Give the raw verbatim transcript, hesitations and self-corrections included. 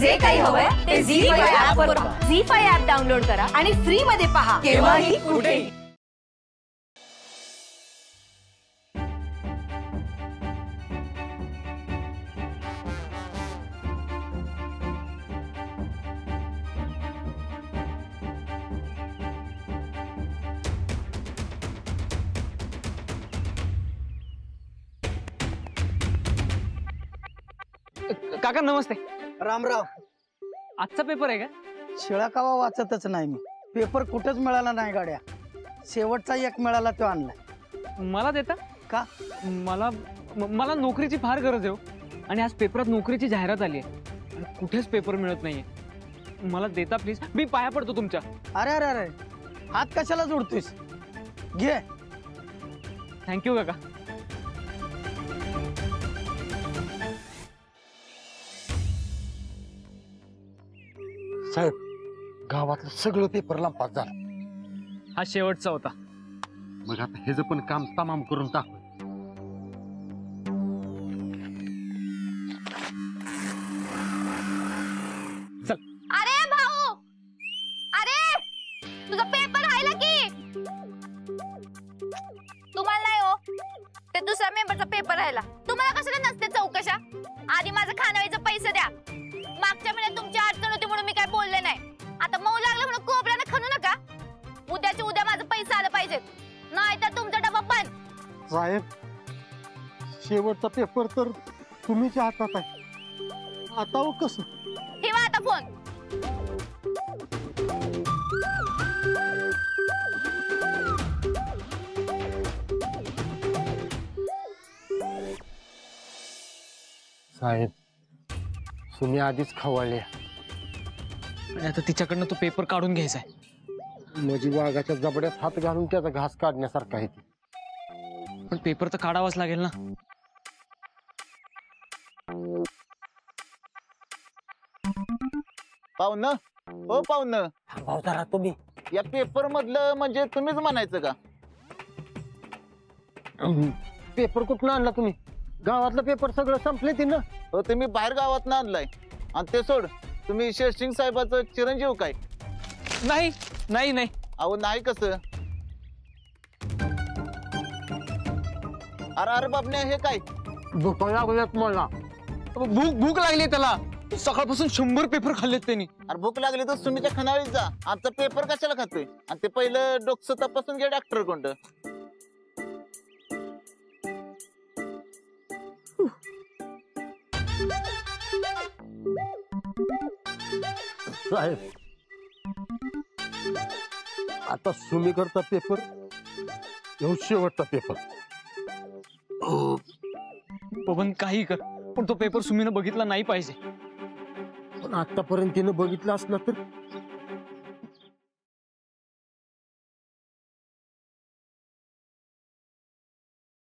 जे काही हवंय ते झी फाय ऍप वर पहा. झी फाय ऍप डाउनलोड करा आणि फ्री मध्ये पहा केव्हाही कुठेही. काका नमस्ते. राम राम. आजचा पेपर आहे का? शिळा कावा वाचतच नाही मी. पेपर कुठंच मिळाला नाही गाड्या. शेवटचा एक मिळाला तो आणला. मला देता का? मला मला नोकरीची फार गरज आहे आणि आज पेपरात नोकरीची जाहिरात आली आहे. कुठेच पेपर मिळत नाहीये. मला देता प्लीज. मी पाया पडतो तुमच्या. अरे अरे अरे हात कशाला जोडतोस. घे. थँक्यू काका. साहेब गावातलं सगळं पेपर लांपास झालं. हा शेवटचा होता. मग आता हे जे पण काम तमाम करून टाक. चल. अरे भाऊ अरे तुझा पेपर राहिला की. तुम्हाला नाही हो ते दुसऱ्या मेंबरचा पेपर राहिला. तुम्हाला कशाला नसते चौकशा. आधी माझं खानावळीचं पैसे द्या. मागच्या महिन्यात तुमची अडचण होती म्हणून मी काय बोलले नाही. आता मऊ लागलं म्हणून कोबऱ्याने खणू नका. उद्याच्या उद्या माझं पैसा आलं पाहिजे नाहीतर तुमचा डबा बंद. साहेब शेवटचा पेपर तर तुम्हीच हातात आहे. आता हो कसं. ठेवा आता फोन. साहेब तुम्ही आधीच खवळले. आता तिच्याकडनं तो पेपर काढून घ्यायचा आहे. माझी वाघाच्या जबड्यात हात घालून त्याचा घास काढण्यासारखा आहे ती. पण पेपर तर काढावाच लागेल ना. पाहुण हो पाहुण भावतारा तुम्ही या पेपर मधलं म्हणजे तुम्हीच म्हणायचं का? पेपर कुठनं आणला तुम्ही? गावातलं पेपर सगळं संपले ती ना. हो तुम्ही बाहेर गावात ना आणलाय. आणि ते सोड तुम्ही शेरसिंग साहेबाचं चिरंजीव काय? नाही नाही नाही. अहो नाही कसं. अरे अरे बाबण्या हे काय भूक लागल्यात मला. भूक भूक लागली त्याला. सकाळपासून शंभर पेपर खाल्लेत त्यांनी. अरे भूक लागली तर सुनीच्या खानावळीत जा. आमचा पेपर कशाला खातोय. आणि ते पहिलं डोकसं तपासून घ्या डॉक्टर कोणतं. आता सुमी करता पेपर शेवटचा पेपर. पवन काही कर पण तो पेपर सुमीनं बघितला नाही पाहिजे. पण आतापर्यंत तिनं बघितला असला तर